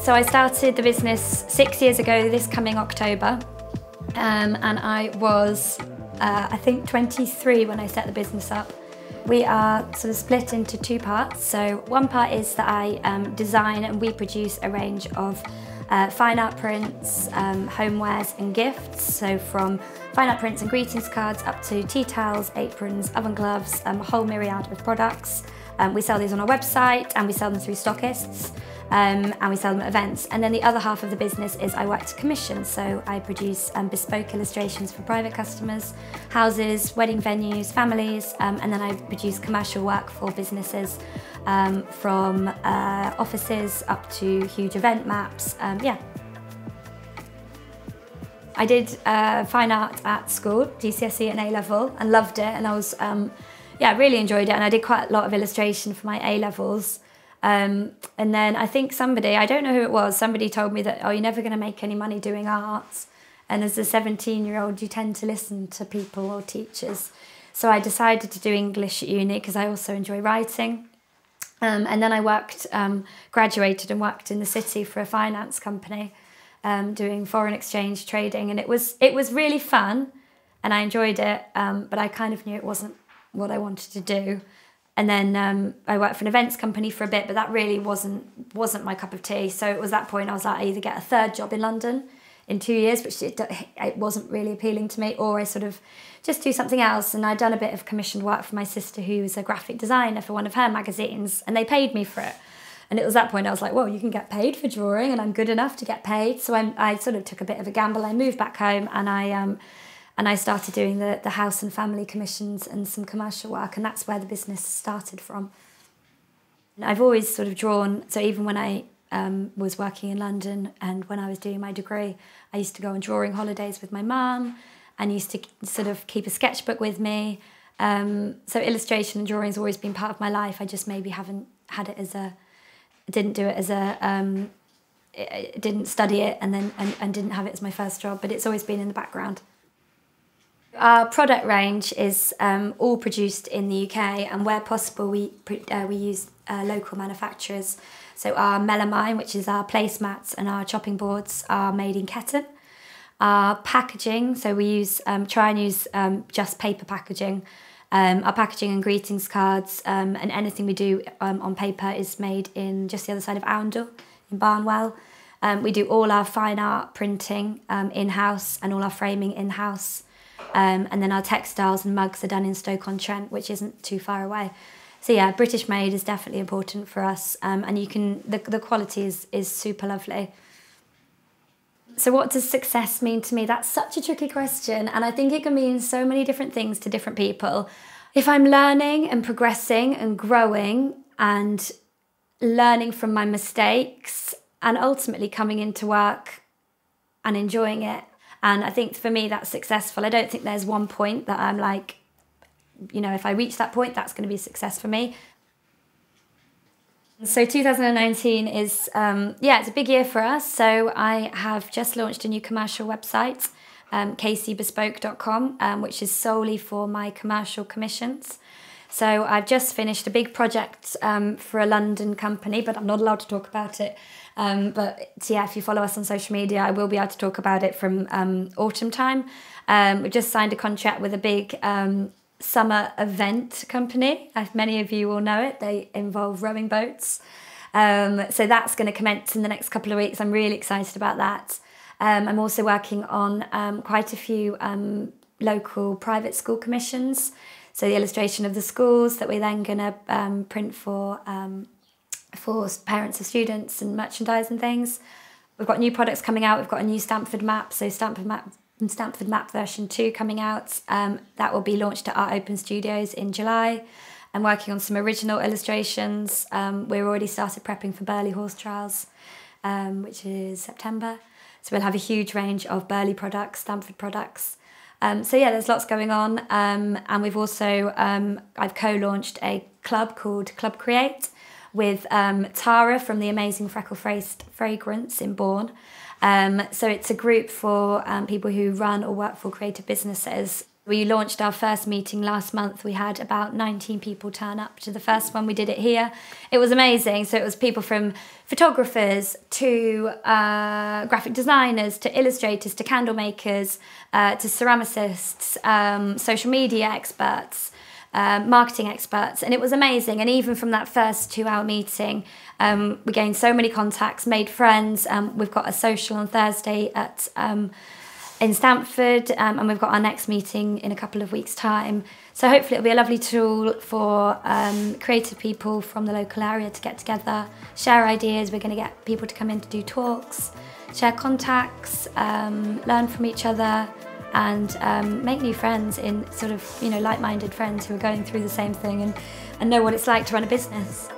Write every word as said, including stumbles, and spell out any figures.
So I started the business six years ago this coming October, um, and I was uh, I think twenty-three when I set the business up. We are sort of split into two parts. So one part is that I um, design and we produce a range of uh, fine art prints, um, homewares and gifts. So from fine art prints and greetings cards up to tea towels, aprons, oven gloves, um, a whole myriad of products. Um, we sell these on our website and we sell them through stockists. Um, and we sell them at events. And then the other half of the business is I work to commission, so I produce um, bespoke illustrations for private customers, houses, wedding venues, families, um, and then I produce commercial work for businesses, um, from uh, offices up to huge event maps, um, yeah. I did uh, fine art at school, G C S E and A level, and loved it, and I was, um, yeah, really enjoyed it, and I did quite a lot of illustration for my A levels. Um, and then I think somebody, I don't know who it was, somebody told me that, oh, you're never going to make any money doing art. And as a seventeen-year-old, you tend to listen to people or teachers. So I decided to do English at uni because I also enjoy writing. Um, and then I worked, um, graduated and worked in the city for a finance company, um, doing foreign exchange trading. And it was, it was really fun and I enjoyed it, um, but I kind of knew it wasn't what I wanted to do. And then um, I worked for an events company for a bit, but that really wasn't wasn't my cup of tea. So it was that point I was like, I either get a third job in London in two years, which it, it wasn't really appealing to me, or I sort of just do something else. And I'd done a bit of commissioned work for my sister, who was a graphic designer for one of her magazines, and they paid me for it. And it was that point I was like, well, you can get paid for drawing, and I'm good enough to get paid. So I, I sort of took a bit of a gamble. I moved back home, and I... Um, And I started doing the, the house and family commissions and some commercial work, and that's where the business started from. And I've always sort of drawn, so even when I um, was working in London and when I was doing my degree, I used to go on drawing holidays with my mum and used to sort of keep a sketchbook with me. Um, so illustration and drawing has always been part of my life. I just maybe haven't had it as a, didn't do it as a, um, didn't study it and then and, and didn't have it as my first job, but it's always been in the background. Our product range is um, all produced in the U K, and where possible we, uh, we use uh, local manufacturers. So our melamine, which is our placemats and our chopping boards, are made in Ketton. Our packaging, so we use um, try and use um, just paper packaging. Um, our packaging and greetings cards um, and anything we do um, on paper is made in just the other side of Oundle, in Barnwell. Um, we do all our fine art printing um, in-house and all our framing in-house. Um, and then our textiles and mugs are done in Stoke-on-Trent, which isn't too far away. So yeah, British made is definitely important for us, um, and you can the, the quality is, is super lovely. So what does success mean to me? That's such a tricky question, and I think it can mean so many different things to different people. If I'm learning and progressing and growing and learning from my mistakes and ultimately coming into work and enjoying it, and I think for me that's successful. I don't think there's one point that I'm like, you know, if I reach that point, that's going to be success for me. So two thousand nineteen is, um, yeah, it's a big year for us. So I have just launched a new commercial website, um, k c bespoke dot com, um, which is solely for my commercial commissions. So I've just finished a big project um, for a London company, but I'm not allowed to talk about it. Um, but yeah, if you follow us on social media, I will be able to talk about it from um, autumn time. Um, we've just signed a contract with a big um, summer event company. As many of you will know it, they involve rowing boats. Um, so that's going to commence in the next couple of weeks. I'm really excited about that. Um, I'm also working on um, quite a few um, local private school commissions. So the illustration of the schools that we're then going to um, print for um, for parents of students and merchandise and things. We've got new products coming out. We've got a new Stamford map, so Stamford map and Stamford map version two coming out. Um, that will be launched at our open studios in July. I'm working on some original illustrations. Um, we've already started prepping for Burley Horse Trials, um, which is September. So we'll have a huge range of Burley products, Stamford products. Um, so yeah, there's lots going on, um, and we've also, um, I've co-launched a club called Club Create with um, Tara from the amazing Freckle Faced Fragrance in Bourne. Um, so it's a group for um, people who run or work for creative businesses. We launched our first meeting last month. We had about nineteen people turn up to the first one. We did it here. It was amazing. So it was people from photographers to uh, graphic designers, to illustrators, to candle makers, uh, to ceramicists, um, social media experts, uh, marketing experts. And it was amazing. And even from that first two hour meeting, um, we gained so many contacts, made friends. Um, we've got a social on Thursday at... Um, in Stamford, um, and we've got our next meeting in a couple of weeks' time. So hopefully it'll be a lovely tool for um, creative people from the local area to get together, share ideas. We're going to get people to come in to do talks, share contacts, um, learn from each other, and um, make new friends in sort of, you know, like-minded friends who are going through the same thing and, and know what it's like to run a business.